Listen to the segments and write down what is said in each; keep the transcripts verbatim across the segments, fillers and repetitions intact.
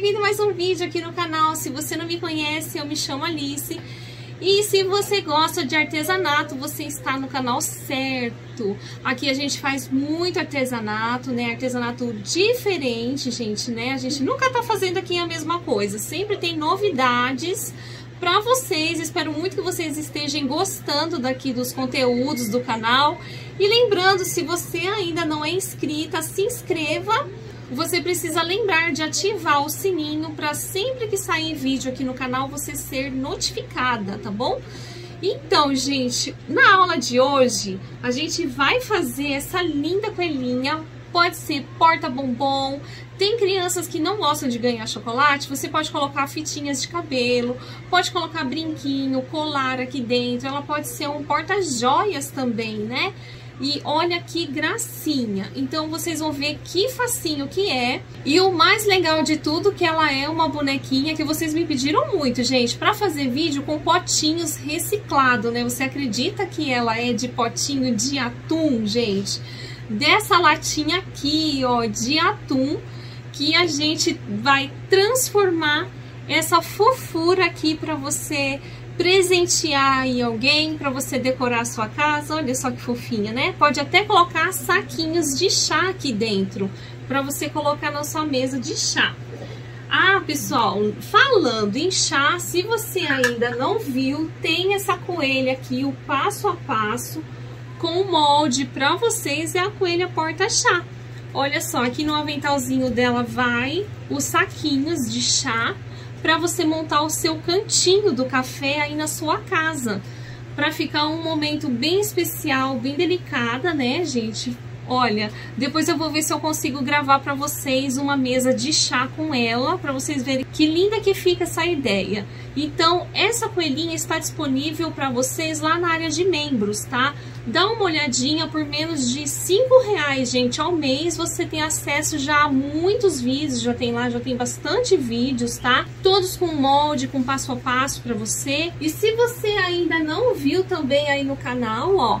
bem-vindo a mais um vídeo aqui no canal. Se você não me conhece, eu me chamo Alice. E se você gosta de artesanato, você está no canal certo. Aqui a gente faz muito artesanato, né? Artesanato diferente, gente, né? A gente nunca tá fazendo aqui a mesma coisa. Sempre tem novidades pra vocês. Espero muito que vocês estejam gostando daqui dos conteúdos do canal. E lembrando, se você ainda não é inscrita, se inscreva. Você precisa lembrar de ativar o sininho para sempre que sair vídeo aqui no canal você ser notificada, tá bom? Então, gente, na aula de hoje a gente vai fazer essa linda coelhinha. Pode ser porta-bombom, tem crianças que não gostam de ganhar chocolate, você pode colocar fitinhas de cabelo, pode colocar brinquinho, colar aqui dentro, ela pode ser um porta-joias também, né? E olha que gracinha. Então vocês vão ver que facinho que é. E o mais legal de tudo que ela é uma bonequinha que vocês me pediram muito, gente, pra fazer vídeo com potinhos reciclado, né? Você acredita que ela é de potinho de atum, gente? Dessa latinha aqui, ó, de atum, que a gente vai transformar essa fofura aqui pra você presentear aí alguém, para você decorar a sua casa. Olha só que fofinha, né? Pode até colocar saquinhos de chá aqui dentro, para você colocar na sua mesa de chá. Ah, pessoal, falando em chá, se você ainda não viu, tem essa coelha aqui, o passo a passo, com o molde para vocês, é a coelha porta-chá. Olha só, aqui no aventalzinho dela vai os saquinhos de chá, para você montar o seu cantinho do café aí na sua casa, para ficar um momento bem especial, bem delicada, né, gente? Olha, depois eu vou ver se eu consigo gravar para vocês uma mesa de chá com ela, para vocês verem que linda que fica essa ideia. Então, essa coelhinha está disponível para vocês lá na área de membros, tá? Dá uma olhadinha, por menos de cinco reais, gente, ao mês você tem acesso já a muitos vídeos, já tem lá, já tem bastante vídeos, tá? Todos com molde, com passo a passo para você. E se você ainda não viu também aí no canal, ó,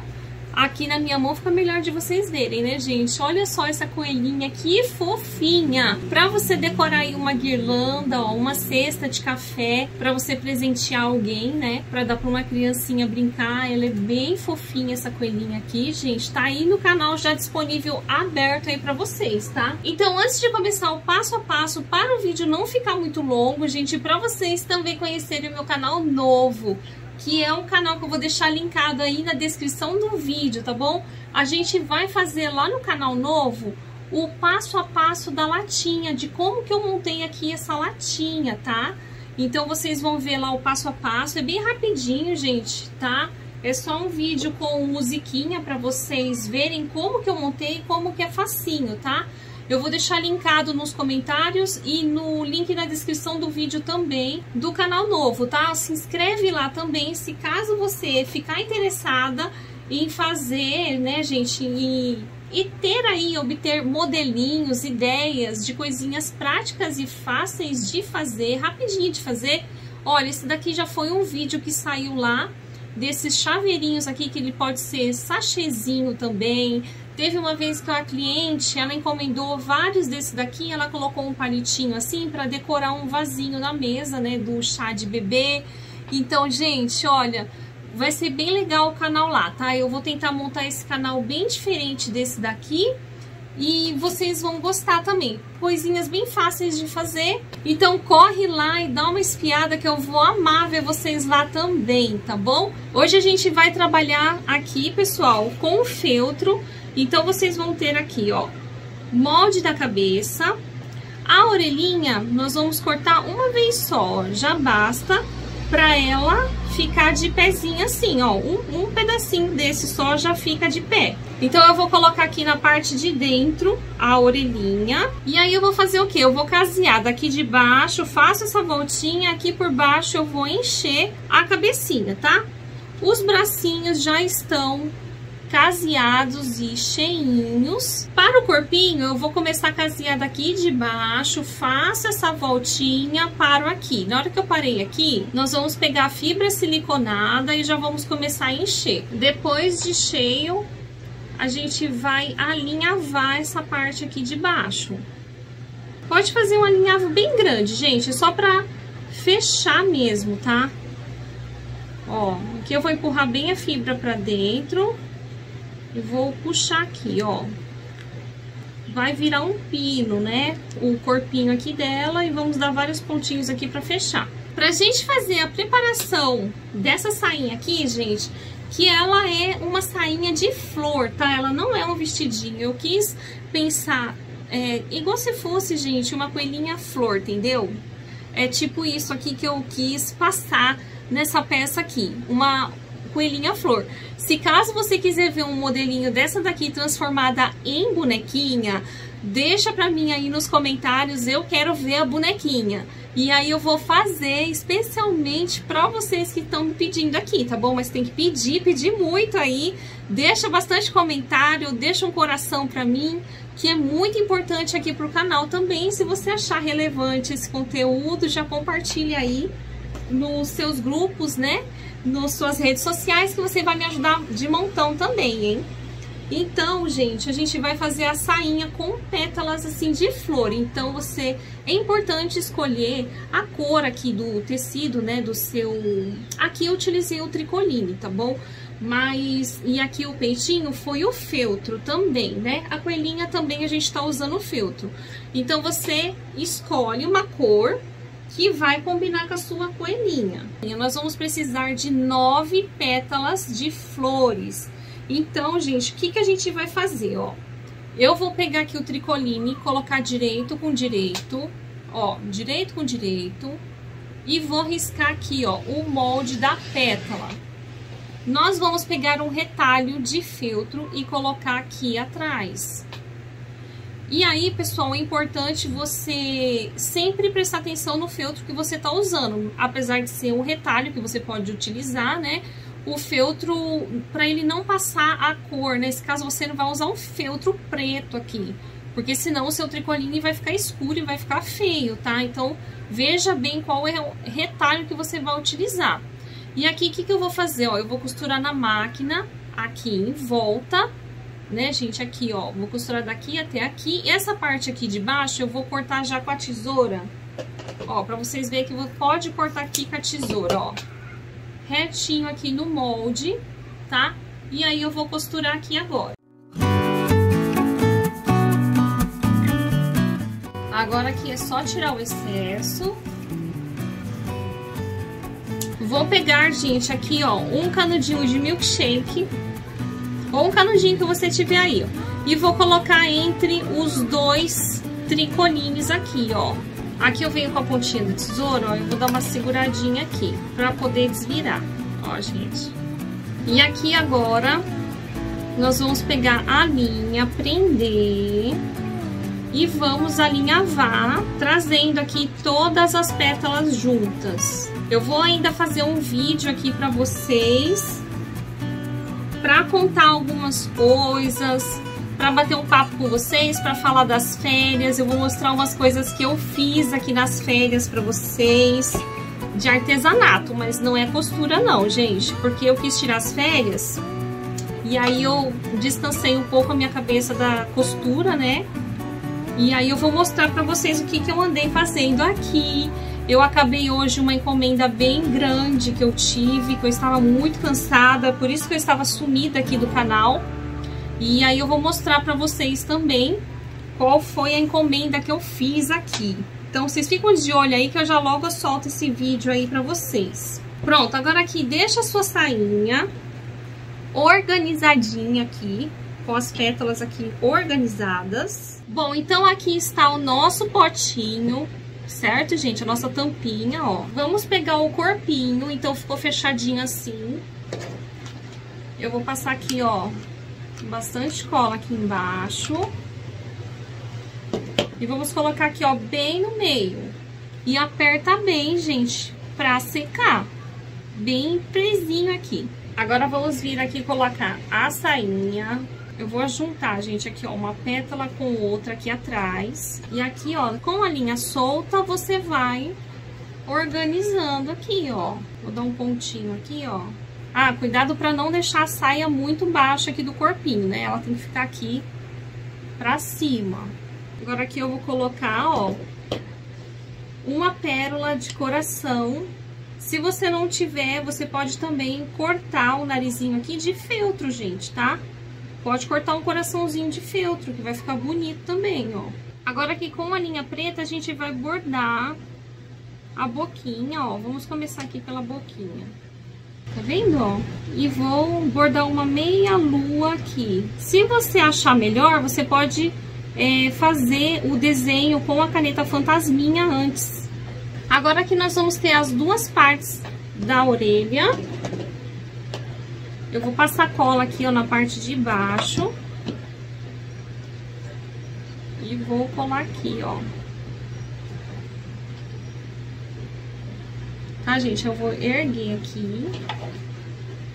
aqui na minha mão fica melhor de vocês verem, né, gente? Olha só essa coelhinha, que fofinha! Pra você decorar aí uma guirlanda, ó, uma cesta de café, pra você presentear alguém, né? Pra dar pra uma criancinha brincar. Ela é bem fofinha, essa coelhinha aqui, gente. Tá aí no canal já disponível, aberto aí pra vocês, tá? Então, antes de começar o passo a passo, para o vídeo não ficar muito longo, gente, pra vocês também conhecerem o meu canal novo, que é um canal que eu vou deixar linkado aí na descrição do vídeo, tá bom? A gente vai fazer lá no canal novo o passo a passo da latinha, de como que eu montei aqui essa latinha, tá? Então vocês vão ver lá o passo a passo, é bem rapidinho, gente, tá? É só um vídeo com musiquinha pra vocês verem como que eu montei e como que é facinho, tá? Eu vou deixar linkado nos comentários e no link na descrição do vídeo também do canal novo, tá? Se inscreve lá também, se caso você ficar interessada em fazer, né, gente, e, e ter aí, obter modelinhos, ideias de coisinhas práticas e fáceis de fazer, rapidinho de fazer. Olha, esse daqui já foi um vídeo que saiu lá, desses chaveirinhos aqui, que ele pode ser sachêzinho também. Teve uma vez que a cliente, ela encomendou vários desses daqui, ela colocou um palitinho assim para decorar um vasinho na mesa, né, do chá de bebê. Então, gente, olha, vai ser bem legal o canal lá, tá? Eu vou tentar montar esse canal bem diferente desse daqui e vocês vão gostar também. Coisinhas bem fáceis de fazer. Então corre lá e dá uma espiada que eu vou amar ver vocês lá também, tá bom? Hoje a gente vai trabalhar aqui, pessoal, com o feltro. Então vocês vão ter aqui, ó, molde da cabeça. A orelhinha nós vamos cortar uma vez só, já basta pra ela ficar de pezinho assim, ó. Um, um pedacinho desse só já fica de pé. Então eu vou colocar aqui na parte de dentro a orelhinha. E aí eu vou fazer o quê? Eu vou casear daqui de baixo, faço essa voltinha, aqui por baixo eu vou encher a cabecinha, tá? Os bracinhos já estão caseados e cheinhos. Para o corpinho, eu vou começar a casear daqui de baixo, faço essa voltinha, paro aqui. Na hora que eu parei aqui, nós vamos pegar a fibra siliconada e já vamos começar a encher. Depois de cheio, a gente vai alinhavar essa parte aqui de baixo. Pode fazer um alinhavo bem grande, gente, só pra fechar mesmo, tá? Ó, aqui eu vou empurrar bem a fibra pra dentro e vou puxar aqui, ó. Vai virar um pino, né? O corpinho aqui dela, e vamos dar vários pontinhos aqui pra fechar. Pra gente fazer a preparação dessa sainha aqui, gente, que ela é uma sainha de flor, tá? Ela não é um vestidinho. Eu quis pensar é, igual se fosse, gente, uma coelhinha flor, entendeu? É tipo isso aqui que eu quis passar nessa peça aqui, uma coelhinha flor. Se caso você quiser ver um modelinho dessa daqui transformada em bonequinha, deixa pra mim aí nos comentários, eu quero ver a bonequinha. E aí eu vou fazer especialmente pra vocês que estão me pedindo aqui, tá bom? Mas tem que pedir, pedir muito aí. Deixa bastante comentário, deixa um coração pra mim, que é muito importante aqui pro canal também. Se você achar relevante esse conteúdo, já compartilha aí nos seus grupos, né? Nas suas redes sociais, que você vai me ajudar de montão também, hein? Então, gente, a gente vai fazer a sainha com pétalas, assim, de flor. Então, você... é importante escolher a cor aqui do tecido, né? Do seu... Aqui eu utilizei o tricoline, tá bom? Mas... e aqui o peitinho foi o feltro também, né? A coelhinha também a gente tá usando o feltro. Então, você escolhe uma cor que vai combinar com a sua coelhinha. E nós vamos precisar de nove pétalas de flores. Então, gente, o que, que a gente vai fazer, ó? Eu vou pegar aqui o tricoline, colocar direito com direito, ó, direito com direito, e vou riscar aqui, ó, o molde da pétala. Nós vamos pegar um retalho de feltro e colocar aqui atrás. E aí, pessoal, é importante você sempre prestar atenção no feltro que você tá usando, apesar de ser um retalho que você pode utilizar, né? O feltro, para ele não passar a cor, nesse caso você não vai usar um feltro preto aqui, porque senão o seu tricoline vai ficar escuro e vai ficar feio, tá? Então, veja bem qual é o retalho que você vai utilizar. E aqui, o que, que eu vou fazer? Ó, eu vou costurar na máquina, aqui em volta, né, gente? Aqui, ó, vou costurar daqui até aqui. E essa parte aqui de baixo eu vou cortar já com a tesoura, ó, pra vocês verem que pode cortar aqui com a tesoura, ó. Retinho aqui no molde, tá? E aí eu vou costurar aqui agora. Agora aqui é só tirar o excesso. Vou pegar, gente, aqui, ó, um canudinho de milkshake, ou um canudinho que você tiver aí, ó. E vou colocar entre os dois tricolines aqui, ó. Aqui eu venho com a pontinha do tesouro, ó, eu vou dar uma seguradinha aqui, pra poder desvirar, ó, gente. E aqui agora, nós vamos pegar a linha, prender, e vamos alinhavar, trazendo aqui todas as pétalas juntas. Eu vou ainda fazer um vídeo aqui pra vocês, pra contar algumas coisas, para bater um papo com vocês, para falar das férias. Eu vou mostrar umas coisas que eu fiz aqui nas férias para vocês, de artesanato, mas não é costura não, gente, porque eu quis tirar as férias, e aí eu distanciei um pouco a minha cabeça da costura, né? E aí eu vou mostrar para vocês o que, que eu andei fazendo aqui. Eu acabei hoje uma encomenda bem grande que eu tive, que eu estava muito cansada, por isso que eu estava sumida aqui do canal. E aí eu vou mostrar pra vocês também qual foi a encomenda que eu fiz aqui. Então vocês ficam de olho aí que eu já logo solto esse vídeo aí pra vocês. Pronto, agora aqui deixa a sua sainha organizadinha aqui, com as pétalas aqui organizadas. Bom, então aqui está o nosso potinho, certo, gente? A nossa tampinha, ó. Vamos pegar o corpinho, então ficou fechadinho assim. Eu vou passar aqui, ó, bastante cola aqui embaixo, e vamos colocar aqui, ó, bem no meio, e aperta bem, gente, pra secar bem presinho aqui. Agora vamos vir aqui colocar a sainha. Eu vou juntar, gente, aqui, ó, uma pétala com outra aqui atrás, e aqui, ó, com a linha solta você vai organizando aqui, ó. Vou dar um pontinho aqui, ó. Ah, cuidado pra não deixar a saia muito baixa aqui do corpinho, né? Ela tem que ficar aqui pra cima. Agora aqui eu vou colocar, ó, uma pérola de coração. Se você não tiver, você pode também cortar o narizinho aqui de feltro, gente, tá? Pode cortar um coraçãozinho de feltro, que vai ficar bonito também, ó. Agora aqui com a linha preta, a gente vai bordar a boquinha, ó. Vamos começar aqui pela boquinha. Tá vendo, ó? E vou bordar uma meia lua aqui. Se você achar melhor, você pode é, fazer o desenho com a caneta fantasminha antes. Agora aqui nós vamos ter as duas partes da orelha. Eu vou passar cola aqui, ó, na parte de baixo. E vou colar aqui, ó. Tá, gente? Eu vou erguer aqui.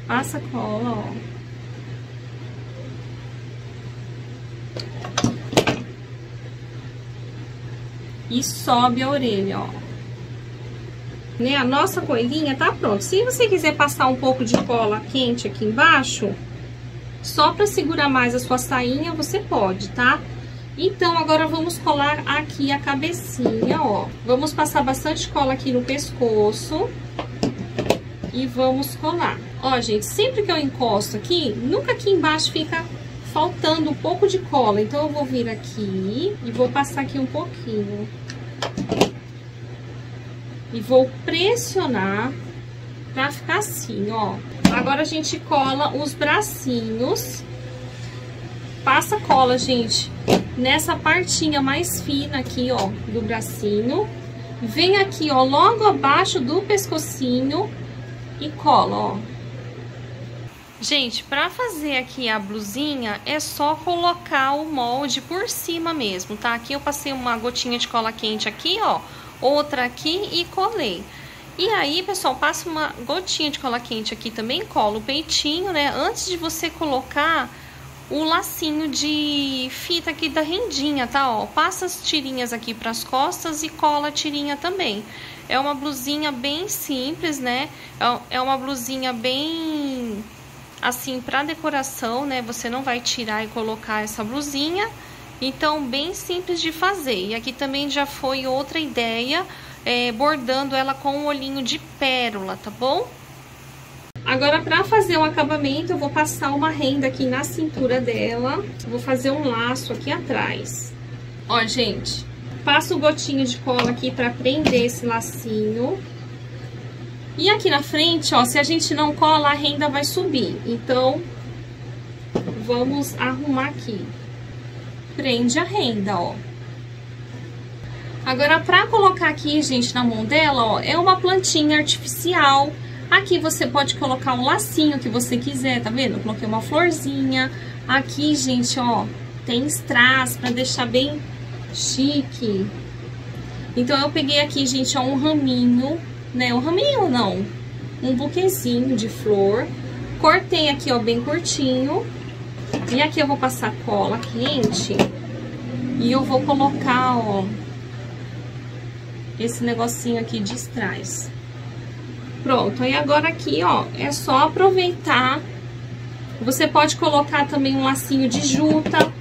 Passa cola, ó. E sobe a orelha, ó. Né? A nossa coelhinha tá pronta. Se você quiser passar um pouco de cola quente aqui embaixo, só pra segurar mais a sua sainha, você pode, tá? Então, agora vamos colar aqui a cabecinha, ó. Vamos passar bastante cola aqui no pescoço e vamos colar. Ó, gente, sempre que eu encosto aqui, nunca aqui embaixo fica faltando um pouco de cola. Então, eu vou vir aqui e vou passar aqui um pouquinho. E vou pressionar pra ficar assim, ó. Agora, a gente cola os bracinhos. Passa cola, gente, nessa partinha mais fina aqui, ó, do bracinho. Vem aqui, ó, logo abaixo do pescocinho e cola, ó. Gente, pra fazer aqui a blusinha, é só colocar o molde por cima mesmo, tá? Aqui eu passei uma gotinha de cola quente aqui, ó, outra aqui e colei. E aí, pessoal, passa uma gotinha de cola quente aqui também, cola o peitinho, né? Antes de você colocar o lacinho de fita aqui da rendinha, tá? Ó, passa as tirinhas aqui pras costas e cola a tirinha também. É uma blusinha bem simples, né? É uma blusinha bem, assim, pra decoração, né? Você não vai tirar e colocar essa blusinha. Então, bem simples de fazer. E aqui também já foi outra ideia, é, bordando ela com um olhinho de pérola, tá bom? Agora, pra fazer o acabamento, eu vou passar uma renda aqui na cintura dela. Vou fazer um laço aqui atrás. Ó, gente, passo o gotinho de cola aqui pra prender esse lacinho. E aqui na frente, ó, se a gente não cola, a renda vai subir. Então, vamos arrumar aqui. Prende a renda, ó. Agora, pra colocar aqui, gente, na mão dela, ó, é uma plantinha artificial. Aqui você pode colocar um lacinho que você quiser, tá vendo? Eu coloquei uma florzinha. Aqui, gente, ó, tem strass pra deixar bem chique. Então, eu peguei aqui, gente, ó, um raminho, né? Um raminho, não. Um buquezinho de flor. Cortei aqui, ó, bem curtinho. E aqui eu vou passar cola quente. E eu vou colocar, ó, esse negocinho aqui de strass. Pronto, aí agora aqui, ó, é só aproveitar. Você pode colocar também um lacinho de juta.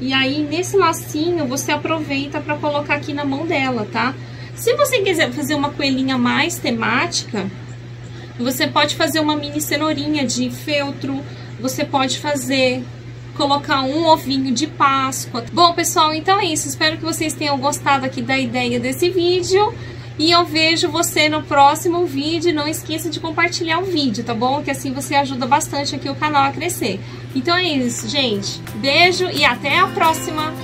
E aí, nesse lacinho, você aproveita pra colocar aqui na mão dela, tá? Se você quiser fazer uma coelhinha mais temática, você pode fazer uma mini cenourinha de feltro. Você pode fazer... colocar um ovinho de Páscoa. Bom, pessoal, então é isso. Espero que vocês tenham gostado aqui da ideia desse vídeo. E eu vejo você no próximo vídeo. Não esqueça de compartilhar o vídeo, tá bom? Que assim você ajuda bastante aqui o canal a crescer. Então é isso, gente. Beijo e até a próxima!